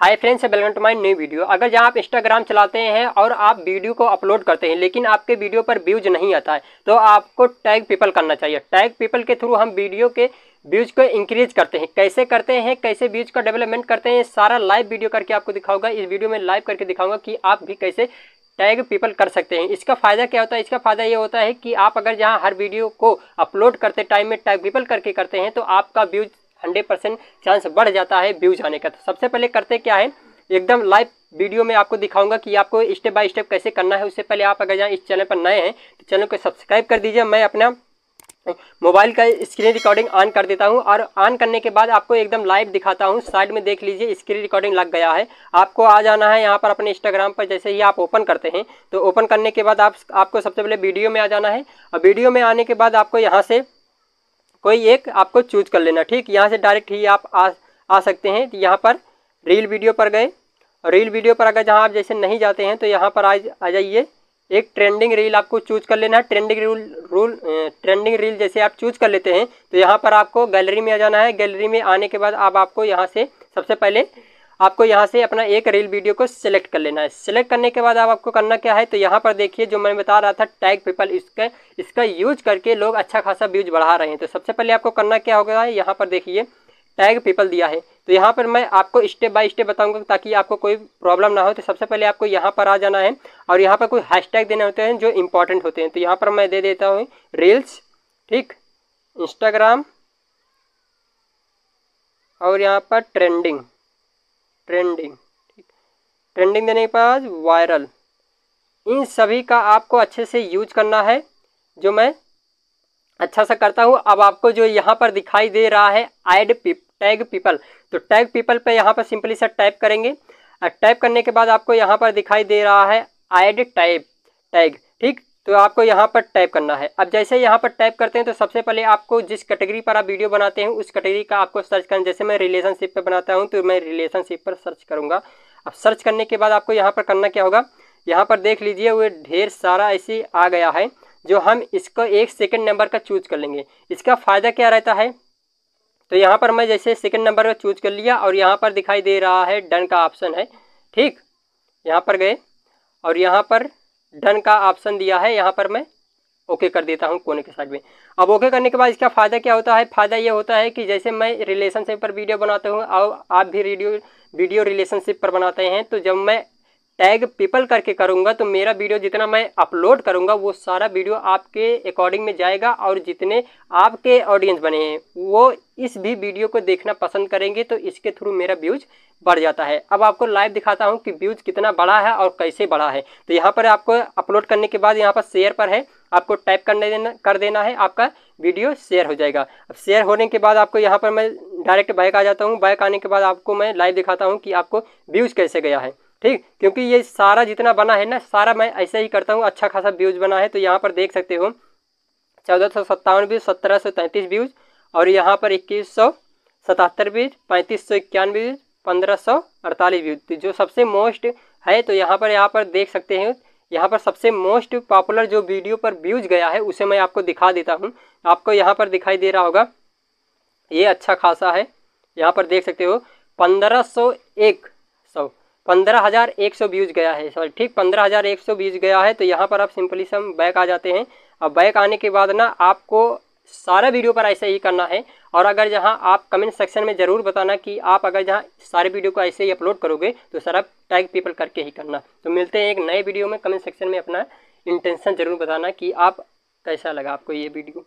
Hi friends, welcome to my new video. अगर जहां आप इंस्टाग्राम चलाते हैं और आप वीडियो को अपलोड करते हैं लेकिन आपके वीडियो पर व्यूज नहीं आता है तो आपको टैग पीपल करना चाहिए। टैग पीपल के थ्रू हम वीडियो के व्यूज को इंक्रीज करते हैं। कैसे करते हैं, कैसे व्यूज का डेवलपमेंट करते हैं, सारा लाइव वीडियो करके आपको दिखाऊंगा। इस वीडियो में लाइव करके दिखाऊंगा कि आप भी कैसे टैग पीपल कर सकते हैं। इसका फ़ायदा क्या होता है? इसका फ़ायदा ये होता है कि आप अगर जहाँ हर वीडियो को अपलोड करते टाइम में टैग पीपल करके करते हैं तो आपका व्यूज 100% चांस बढ़ जाता है व्यूज आने का। तो सबसे पहले करते क्या है, एकदम लाइव वीडियो में आपको दिखाऊंगा कि आपको स्टेप बाय स्टेप कैसे करना है। उससे पहले आप अगर यहाँ इस चैनल पर नए हैं तो चैनल को सब्सक्राइब कर दीजिए। मैं अपना मोबाइल का स्क्रीन रिकॉर्डिंग ऑन कर देता हूं और ऑन करने के बाद आपको एकदम लाइव दिखाता हूं। साइड में देख लीजिए स्क्रीन रिकॉर्डिंग लग गया है। आपको आ जाना है यहां पर अपने इंस्टाग्राम पर। जैसे ही आप ओपन करते हैं तो ओपन करने के बाद आपको सबसे पहले वीडियो में आ जाना है और वीडियो में आने के बाद आपको यहाँ से कोई एक आपको चूज कर लेना। ठीक, यहाँ से डायरेक्ट ही आप आ सकते हैं। यहाँ पर रील वीडियो पर गए और रील वीडियो पर अगर जहाँ आप जैसे नहीं जाते हैं तो यहाँ पर आ जाइए। एक ट्रेंडिंग रील आपको चूज कर लेना है। ट्रेंडिंग रील जैसे आप चूज कर लेते हैं तो यहाँ पर आपको गैलरी में आ जाना है। गैलरी में आने के बाद अब आपको यहाँ से सबसे पहले आपको यहाँ से अपना एक रील वीडियो को सिलेक्ट कर लेना है। सिलेक्ट करने के बाद अब आपको करना क्या है, तो यहाँ पर देखिए जो मैं बता रहा था टैग पीपल, इसका यूज करके लोग अच्छा खासा व्यूज बढ़ा रहे हैं। तो सबसे पहले आपको करना क्या होगा, यहाँ पर देखिए टैग पीपल दिया है। तो यहाँ पर मैं आपको स्टेप बाय स्टेप बताऊंगा ताकि आपको कोई प्रॉब्लम ना हो। तो सबसे पहले आपको यहाँ पर आ जाना है और यहाँ पर कोई हैशटैग देने होते हैं जो इम्पोर्टेंट होते हैं। तो यहाँ पर मैं दे देता हूँ रील्स, ठीक, इंस्टाग्राम और यहाँ पर ट्रेंडिंग, ठीक, ट्रेंडिंग देने के बाद वायरल। इन सभी का आपको अच्छे से यूज करना है जो मैं अच्छा सा करता हूँ। अब आपको जो यहाँ पर दिखाई दे रहा है ऐड टैग पीपल, तो टैग पीपल पे यहाँ पर सिंपली सा टाइप करेंगे और टाइप करने के बाद आपको यहाँ पर दिखाई दे रहा है ऐड टैग, ठीक। तो आपको यहाँ पर टाइप करना है। अब जैसे यहाँ पर टाइप करते हैं तो सबसे पहले आपको जिस कैटेगरी पर आप वीडियो बनाते हैं उस कैटेगरी का आपको सर्च करना। जैसे मैं रिलेशनशिप पर बनाता हूँ तो मैं रिलेशनशिप पर सर्च करूँगा। अब सर्च करने के बाद आपको यहाँ पर करना क्या होगा, यहाँ पर देख लीजिए वो ढेर सारा ऐसे आ गया है जो हम इसको एक सेकंड नंबर का चूज कर लेंगे। इसका फ़ायदा क्या रहता है, तो यहाँ पर मैं जैसे सेकंड नंबर का चूज कर लिया और यहाँ पर दिखाई दे रहा है डन का ऑप्शन है, ठीक। यहाँ पर गए और यहाँ पर डन का ऑप्शन दिया है। यहाँ पर मैं ओके कर देता हूँ कोने के साइड में। अब ओके करने के बाद इसका फ़ायदा क्या होता है, फ़ायदा ये होता है कि जैसे मैं रिलेशनशिप पर वीडियो बनाता हूँ और आप भी वीडियो रिलेशनशिप पर बनाते हैं तो जब मैं टैग पीपल करके करूँगा तो मेरा वीडियो जितना मैं अपलोड करूँगा वो सारा वीडियो आपके अकॉर्डिंग में जाएगा और जितने आपके ऑडियंस बने हैं वो इस भी वीडियो को देखना पसंद करेंगे। तो इसके थ्रू मेरा व्यूज बढ़ जाता है। अब आपको लाइव दिखाता हूँ कि व्यूज कितना बड़ा है और कैसे बड़ा है। तो यहाँ पर आपको अपलोड करने के बाद यहाँ पर शेयर पर है, आपको टाइप कर देना है, आपका वीडियो शेयर हो जाएगा। अब शेयर होने के बाद आपको यहाँ पर मैं डायरेक्ट बैक आ जाता हूँ। बैक आने के बाद आपको मैं लाइव दिखाता हूँ कि आपको व्यूज़ कैसे गया है, ठीक। क्योंकि ये सारा जितना बना है ना सारा मैं ऐसे ही करता हूँ। अच्छा खासा व्यूज बना है तो यहाँ पर देख सकते हो 1457 व्यूज, 1733 व्यूज और यहाँ पर 2177 व्यूज, 3591 व्यूज, 1548 व्यूज जो सबसे मोस्ट है। तो यहाँ पर देख सकते हैं यहाँ पर सबसे मोस्ट पॉपुलर जो वीडियो पर व्यूज गया है उसे मैं आपको दिखा देता हूँ। आपको यहाँ पर दिखाई दे रहा होगा ये अच्छा खासा है। यहाँ पर देख सकते हो 15,100 व्यूज गया है, सॉरी, ठीक, 15,100 व्यूज गया है। तो यहाँ पर आप सिंपली से हम बैक आ जाते हैं। अब बैक आने के बाद ना आपको सारा वीडियो पर ऐसे ही करना है। और अगर जहाँ आप कमेंट सेक्शन में ज़रूर बताना कि आप अगर जहाँ सारे वीडियो को ऐसे ही अपलोड करोगे तो सारा टैग पीपल करके ही करना। तो मिलते हैं एक नए वीडियो में। कमेंट सेक्शन में अपना इंटेंशन ज़रूर बताना कि आप कैसा लगा आपको ये वीडियो।